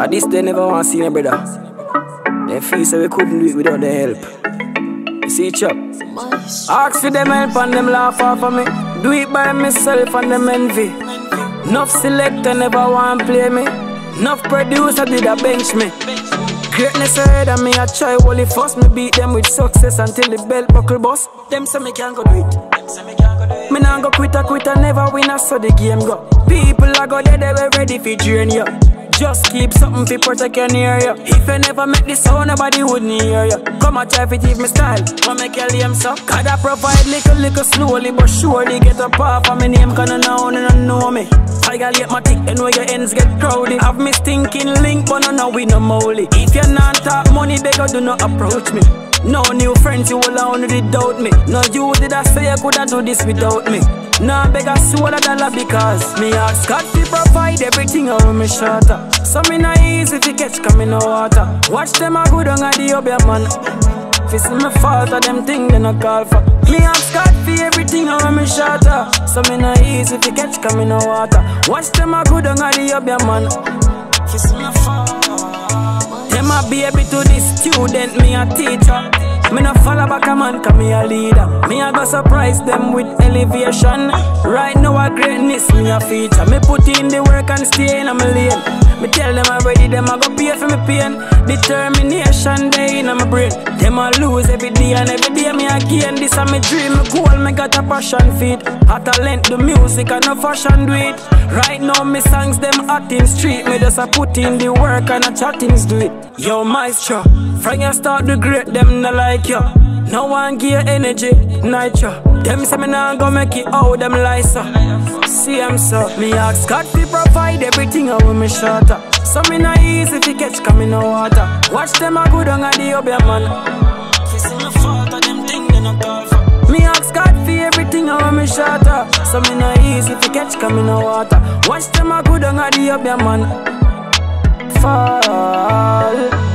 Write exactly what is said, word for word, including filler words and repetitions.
At this they never want to see them brother. They feel say we couldn't do it without the help. You see chop. Ask for them help and them laugh off of me. Do it by myself and them envy. Enough selector never want play me. Enough producer did a bench me. Greatness ahead and me a try wally first. Me beat them with success until the belt buckle bust. Them say me can't go do it. Me nah go quit a quit a never win a so the game go. People a go there they were ready fi drain you. Just keep something fi protect your near you. If you never make this sound nobody wouldn't hear you. Come a try fi thief me style, come make your lame so. God I provide little little slowly but surely. Get up off of me name cause no know no know me. I got let my tick and where your ends get crowded. Have me stinking link but no no we no molly. If you not talk money they go do not approach me. No new friends, you will only doubt me. No you did I say I coulda do this without me. No beg a soul a dollar because me ask God to provide everything out me shorter. So me not easy to catch come in no water. Watch them a go down a the obia man. If you see me fault of them thing they no call for. Me ask God for everything out me shorter. So me not easy to catch come in no water. Watch them a go down a the obia man. If you see me fault. Them a baby to the student, me a teacher. Me no follow back a man, cause me a leader. Me a go surprise them with elevation. Right now a greatness, me a feature. Me put in the work and stay in a my lane. Me tell them already, them a go pay for me pain. Determination, they in my brain. Them a lose every day and every day me a gain. This a me dream, me goal, me got a passion feed. A talent, the music and no fashion do it. Right now me songs, them hot in street. Me just a put in the work and a chat things do it. Yo maestro, from your start the great, them no like you. No one give energy, nitro. Them say me nah go make it out, them lie so. See I'm so. Me ask God to provide everything out with me shorter. So me not easy to catch come in no water. Watch them a go down a the obia man. Kissing the fault of them thing they no call for. Me ask God for everything out with me shorter. So me not easy to catch come in no water. Watch them a go down a the obia man. Fall.